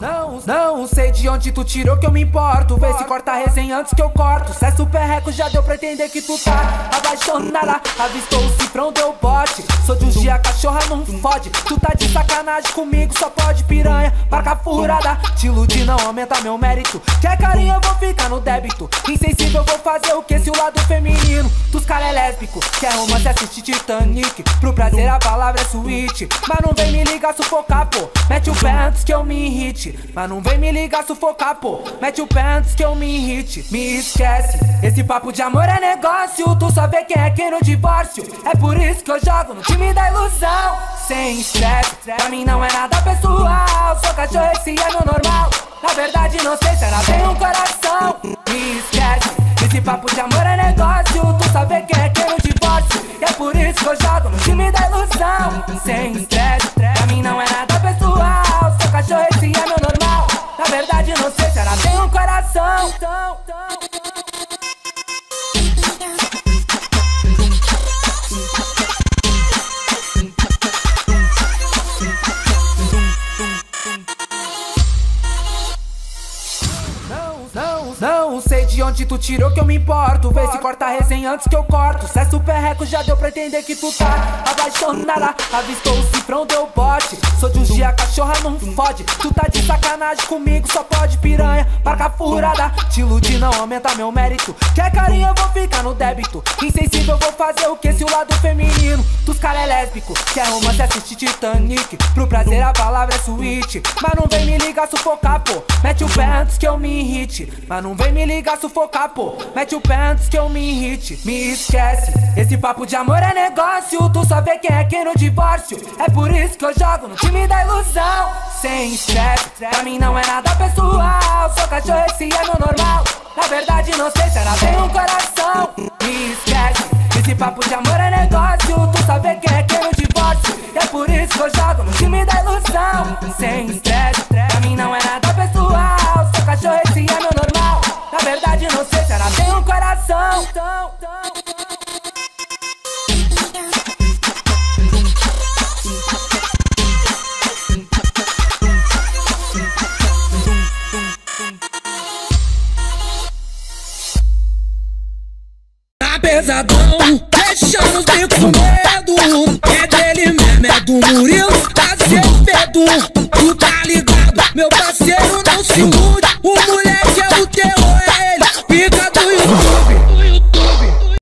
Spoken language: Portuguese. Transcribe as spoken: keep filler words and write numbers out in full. não, não sei de onde tu tirou que eu me importo. Vê se corta a resenha antes que eu corto. Cê é super reco, já deu pra entender que tu tá abaixonada, avistou o cifrão, deu bote. Sou de um dia, cachorra não fode. Tu tá de sacanagem comigo, só pode piranha, barca furada. Te iludir não aumenta meu mérito. Quer carinha, eu vou ficar no débito. Insensível, vou fazer o que se o lado feminino dos caras é lésbico. Quer romance, assiste Titanic. Pro prazer a palavra é suíte. Mas não vem me ligar sufocar, pô. Mete o pé antes que eu me irrite. Mas não vem me ligar sufocar, pô. Mete o pé antes que eu me irrite. Me esquece, esse papo de amor é negócio. Tu só vê quem é quem no divórcio. É por isso que eu jogo no time da ilusão. Sem estresse, pra mim não é nada pessoal. Sou cachorro, esse é meu normal. Na verdade não sei se ela tem um coração. Me esquece, esse papo de amor é negócio. Tu só vê quem é quem no divórcio. E é por isso que eu jogo no time da ilusão. Sem estresse, pra mim não é nada pessoal. Sou cachorro, esse é meu normal. Na verdade não sei se ela tem um coração. Tão, tão, tão. Não sei de onde tu tirou que eu me importo. Vê se corta a resenha antes que eu corto. Cê é super reco, já deu pra entender que tu tá abaixonada, avistou o cifrão, deu bote. Sou de um dia, cachorra não fode. Tu tá de sacanagem comigo, só pode piranha, barca furada. Te iludir não aumenta meu mérito. Quer carinha, eu vou ficar no débito. Insensível, vou fazer o que se o lado feminino dos caras é lésbico. Quer romance, assiste Titanic. Pro prazer a palavra é suíte. Mas não vem me ligar sufocar, pô. Mete o pé antes que eu me irrite. Mas não vem me ligar sufocar, pô. Mete o pé antes que eu me irrite. Me esquece, esse papo de amor é negócio. Tu só vê quem é quem no divórcio. É por isso que eu jogo no time da ilusão. Sem estresse, pra mim não é nada pessoal. Sou cachorro, esse é meu normal. Na verdade não sei se ela tem um coração. Me esquece, esse papo de amor é negócio. Tu só vê quem é quem no divórcio. E é por isso que eu jogo no time da ilusão. Sem estresse, pra mim não é nada pessoal. Sou cachorro, esse é meu normal. Na verdade não sei se ela tem um coração. Tão, tão. Tá pesadão, deixando os bicos com medo. É dele mesmo, é do Murilo Azevedo. Tu tá ligado, meu parceiro não se muda.